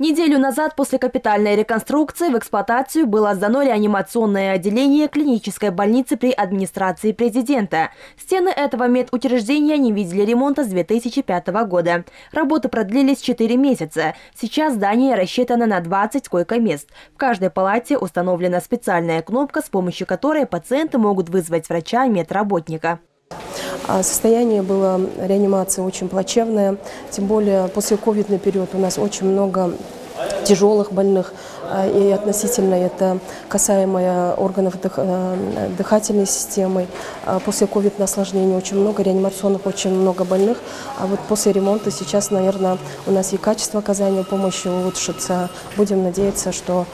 Неделю назад после капитальной реконструкции в эксплуатацию было сдано реанимационное отделение клинической больницы при администрации президента. Стены этого медучреждения не видели ремонта с 2005 года. Работы продлились 4 месяца. Сейчас здание рассчитано на 20 койко-мест. В каждой палате установлена специальная кнопка, с помощью которой пациенты могут вызвать врача-медработника. Состояние было реанимации очень плачевное, тем более после ковидный период у нас очень много тяжелых больных, и относительно это касаемо органов дыхательной системы. После ковидного осложнения очень много, реанимационных очень много больных. А вот после ремонта сейчас, наверное, у нас и качество оказания помощи улучшится. Будем надеяться, что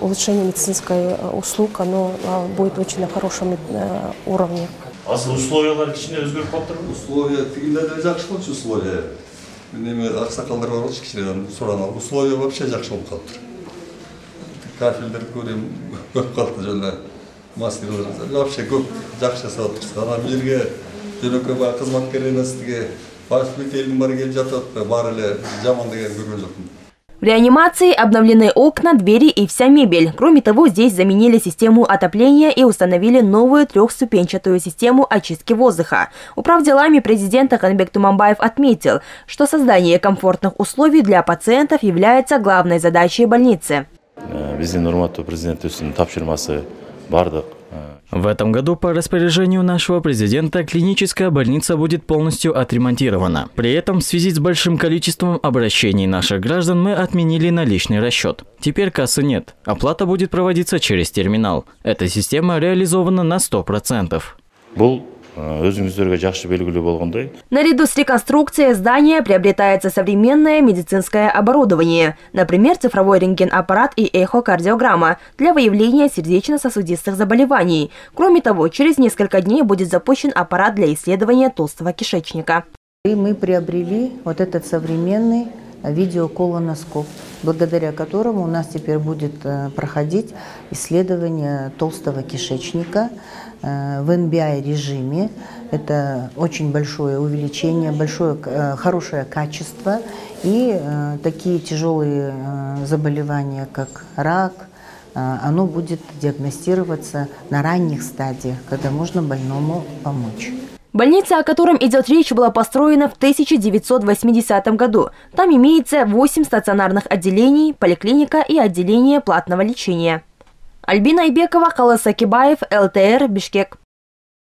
улучшение медицинской услуг оно будет очень на хорошем уровне. Условия вообще жақсы болып қалды. Кафелдер көрем, көп қалды жөнде. Маскалар вообще көп жақсы жасалып тұр. Адам елге, жөнекей қызметкер еместіге, госпитальдің бары келіп жатады, бары эле жаман деген көрген жоқпын. В реанимации обновлены окна, двери и вся мебель. Кроме того, здесь заменили систему отопления и установили новую трехступенчатую систему очистки воздуха. Управделами президента Аханбек Тумамбаев отметил, что создание комфортных условий для пациентов является главной задачей больницы. В этом году по распоряжению нашего президента клиническая больница будет полностью отремонтирована. При этом в связи с большим количеством обращений наших граждан мы отменили наличный расчет. Теперь кассы нет. Оплата будет проводиться через терминал. Эта система реализована на 100%. Наряду с реконструкцией здания приобретается современное медицинское оборудование, например, цифровой рентген-аппарат и эхокардиограмма для выявления сердечно-сосудистых заболеваний. Кроме того, через несколько дней будет запущен аппарат для исследования толстого кишечника. И мы приобрели вот этот современный видеоколоноскоп, благодаря которому у нас теперь будет проходить исследование толстого кишечника в NBI режиме. Это очень большое увеличение, хорошее качество. И такие тяжелые заболевания, как рак, оно будет диагностироваться на ранних стадиях, когда можно больному помочь. Больница, о котором идет речь, была построена в 1980 году. Там имеется 8 стационарных отделений, поликлиника и отделение платного лечения. Альбина Ибекова, Халлас Акибаев, ЭлТР, Бишкек.